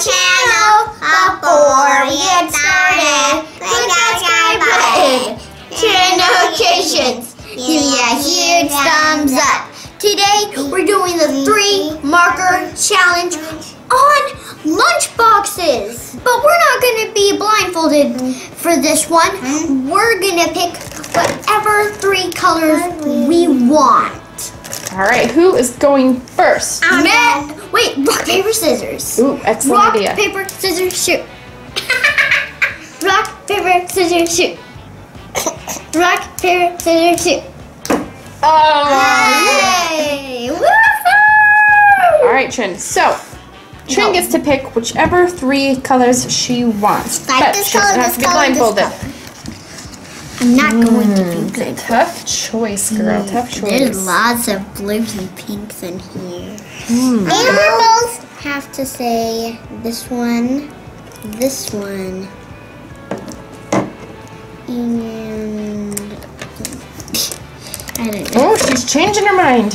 channel before we get started. Click that subscribe button. Turn notifications. Give me a huge thumbs up. Today we're doing the 3 marker challenge on lunchboxes. But we're not going to be blindfolded for this one. We're going to pick whatever 3 colors we want. All right, who is going first? Wait, rock, paper, scissors. Ooh, excellent idea. Rock, paper, scissors, shoot. Rock, paper, scissors, shoot. Rock, paper, scissors, shoot. Oh! Yay! Yeah. Woohoo! All right, Trin. So, Trin gets to pick whichever 3 colors she wants. But she has to be blindfolded. I'm not going to be blindfolded. Tough choice, girl. Tough choice. There's lots of blues and pinks in here. And we both have to say this one, this one, and I don't know. Oh, she's changing her mind.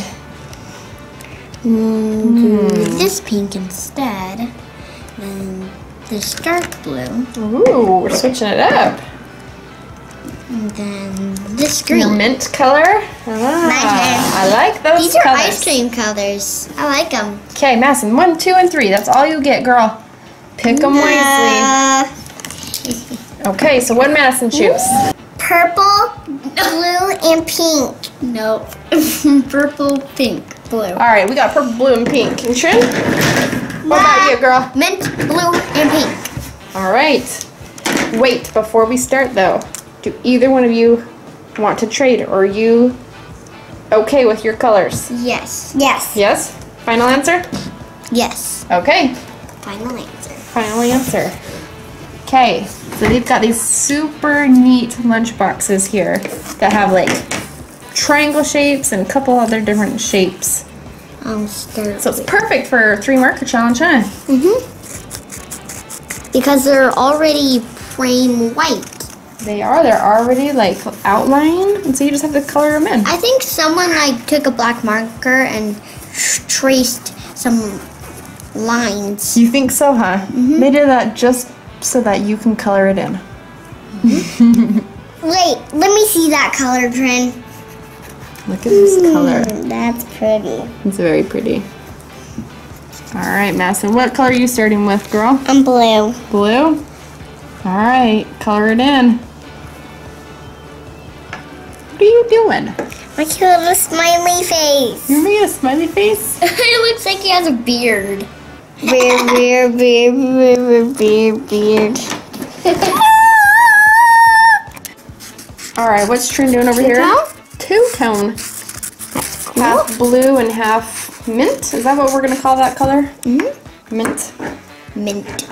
This pink instead, then this dark blue. Ooh, we're switching it up. And then this green. The mint color. Ah, I like those colors. These are ice cream colors. I like them. Okay, Madison, 1, 2, and 3. That's all you get, girl. Pick them wisely. Okay, so what did Madison choose? Purple, blue, and pink. Nope. Purple, pink, blue. All right, we got purple, blue, and pink. And Trin? What about you, girl? Mint, blue, and pink. All right. Wait, before we start, though. Do either one of you want to trade, or are you okay with your colors? Yes. Yes. Yes? Final answer? Yes. Okay. Final answer. Final answer. Okay, so they've got these super neat lunch boxes here that have like triangle shapes and a couple other different shapes. So it's perfect for a 3 marker challenge, huh? Mm-hmm. Because they're already frame white. They are. They're already like outlined, and so you just have to color them in. I think someone like took a black marker and traced some lines. You think so, huh? Mm-hmm. They did that just so that you can color it in. Mm-hmm. Wait, let me see that color, Trin. Look at this color. That's pretty. It's very pretty. All right, Madison, what color are you starting with, girl? I'm blue. Blue? All right, color it in. What are you doing? My cute little smiley face. You made a smiley face? It looks like he has a beard. Beard, beard, beard, beard, beard, beard. All right, what's Trin doing over here? Two-tone. Half blue and half mint. Is that what we're going to call that color? Mm-hmm. Mint. Mint.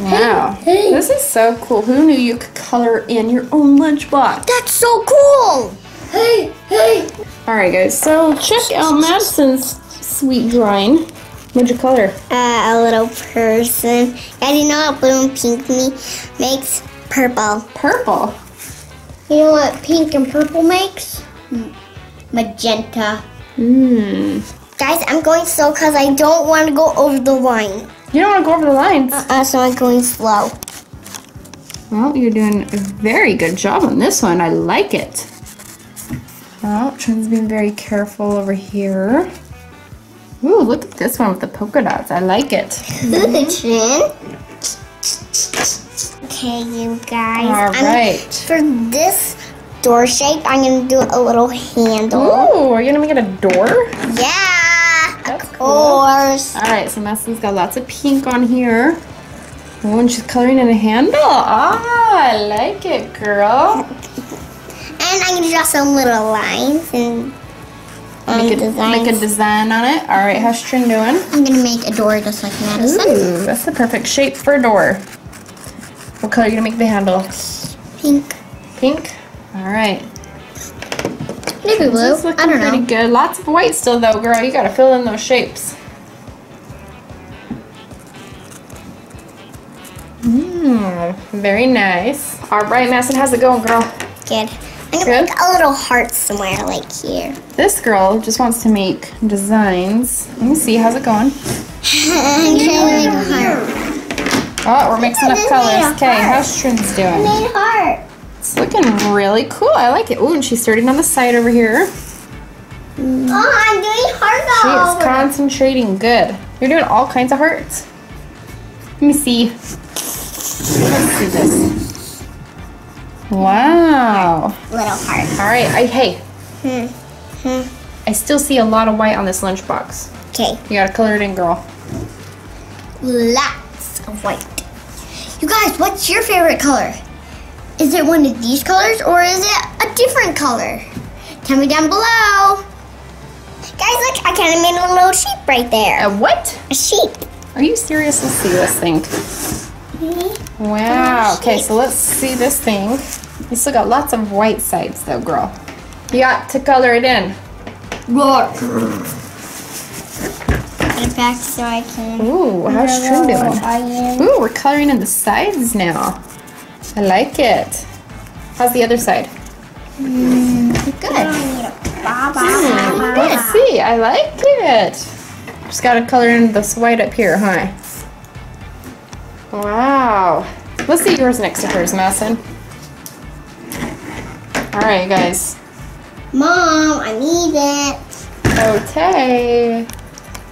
Wow, this is so cool. Who knew you could color in your own lunchbox? That's so cool! Hey, hey! Alright guys, so check out Madison's sweet drawing. What'd you color? A little person. Guys, you know what blue and pink makes? Purple. Purple? You know what pink and purple makes? Magenta. Guys, I'm going slow because I don't want to go over the line. You don't want to go over the lines. So I'm going slow. Well, you're doing a very good job on this one. I like it. Oh, Trin's being very careful over here. Ooh, look at this one with the polka dots. I like it. Ooh, Trin. Okay, you guys. All right. For this door shape, I'm going to do a little handle. Ooh, are you going to make it a door? Yeah. Cool. Alright, so Madison's got lots of pink on here. Oh, and she's coloring in a handle. Ah, I like it, girl. And I'm going to draw some little lines and make a design on it. Alright, how's Trin doing? I'm going to make a door just like Madison. Ooh, that's the perfect shape for a door. What color are you going to make the handle? Pink. Pink? Alright. Maybe blue. I don't know. Pretty good. Lots of white still, though, girl. You gotta fill in those shapes. Very nice. All right, Madison, how's it going, girl? Good. I like a little heart somewhere, like here. This girl just wants to make designs. Let me see, how's it going? I'm trying to make a heart. Oh, we're mixing up colors. Okay, how's Trin's doing? I made heart. It's looking really cool. I like it. Oh, and she's starting on the side over here. Oh, I'm doing hearts all over. She is concentrating. Good. You're doing all kinds of hearts. Let me see. Let's do this. Wow. Little heart. All right. I still see a lot of white on this lunchbox. Okay. You gotta color it in, girl. Lots of white. You guys, what's your favorite color? Is it one of these colors or is it a different color? Tell me down below. Guys, look, I kind of made a little sheep right there. A what? A sheep. Are you serious? Let's see this thing. Wow. Okay, so let's see this thing. You still got lots of white sides though, girl. You got to color it in. Look. Get back so I can. Ooh, how's Trin doing? Ooh, we're coloring in the sides now. I like it. How's the other side? Good. Let's see, I like it. Just gotta color in this white up here, huh? Wow. Let's see yours next to hers, Madison. All right, guys. Mom, I need it. Okay.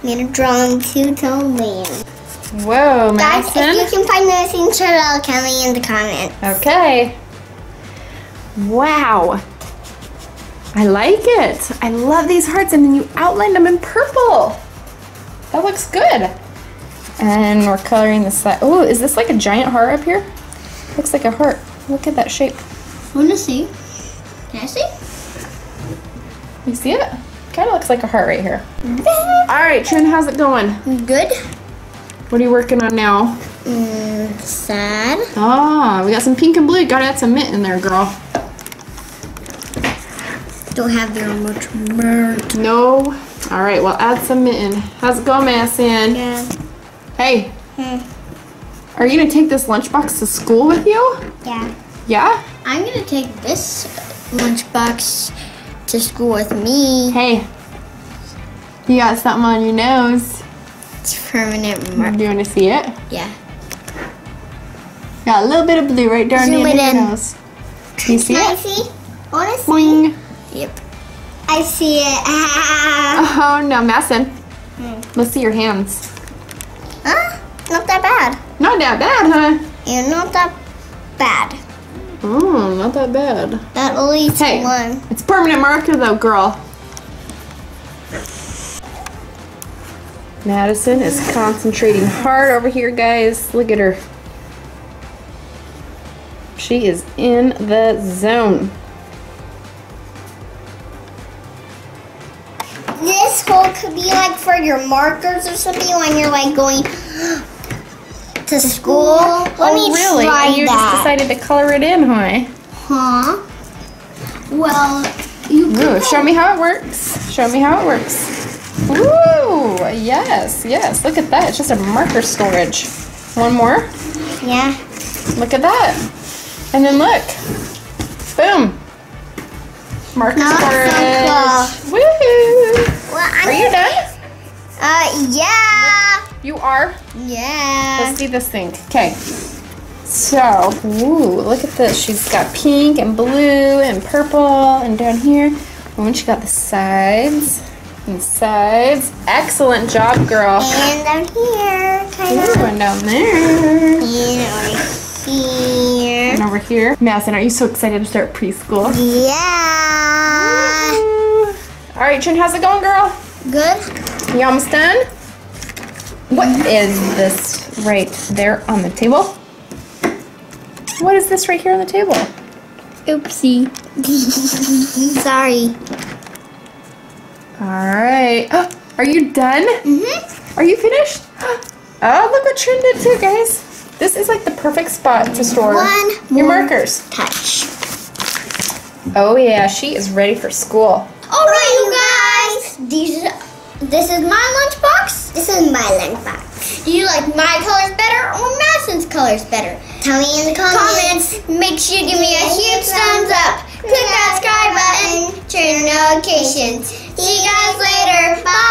I'm gonna draw in two-tone land. Whoa, Madison. Guys, if you can find Madison, Cheryl, Kelly in the comments. Okay. Wow. I like it. I love these hearts, and then you outlined them in purple. That looks good. And we're coloring the side. Oh, is this like a giant heart up here? Looks like a heart. Look at that shape. I want to see. Can I see? You see it? Kind of looks like a heart right here. All right, Trin, how's it going? Good. What are you working on now? Sad. Oh, we got some pink and blue. Gotta add some mint in there, girl. Don't have very much mint. No. All right, well, add some mint in. How's it going, Madison? Yeah. Hey. Hey. Are you gonna take this lunchbox to school with you? Yeah. Yeah? I'm gonna take this lunchbox to school with me. Hey. You got something on your nose. It's permanent mark. Do you want to see it? Yeah. Got a little bit of blue right down near the nose. Can you see it? I see. I want to see. Boing. Yep. I see it. Ah. Oh no, Madison. Let's see your hands. Huh? Not that bad. Not that bad, huh? Yeah, not that bad. Oh, not that bad. That only one. It's permanent marker though, girl. Madison is concentrating hard over here, guys. Look at her. She is in the zone. This hole could be like for your markers or something when you're like going to school. Let me try and you that. You just decided to color it in, huh? Huh? Well, you can. Show me how it works. Show me how it works. Ooh, yes, yes. Look at that. It's just a marker storage. One more? Yeah. Look at that. And then look. Boom. Marker storage. So cool. Woohoo. Well, are you done? Yeah. You are? Yeah. Let's see this thing. Okay. So, ooh, look at this. She's got pink and blue and purple and down here. Oh, and she got the sides. Sides. Excellent job, girl. And down here, kind of. And down there. And over here. And over here. Madison, are you so excited to start preschool? Yeah. Woo. All right, Trin, how's it going, girl? Good. You almost done? What is this right there on the table? What is this right here on the table? Oopsie. Sorry. All right. Oh, are you done? Mm-hmm. Are you finished? Oh, look what Trin did too, guys. This is like the perfect spot to store your markers. Touch. Oh yeah, she is ready for school. All right, you guys. This is my lunchbox. This is my lunchbox. Do you like my colors better or Madison's colors better? Tell me in the comments. Make sure you give me a huge thumbs up. Click that subscribe button, turn on notifications. See you guys later. Bye.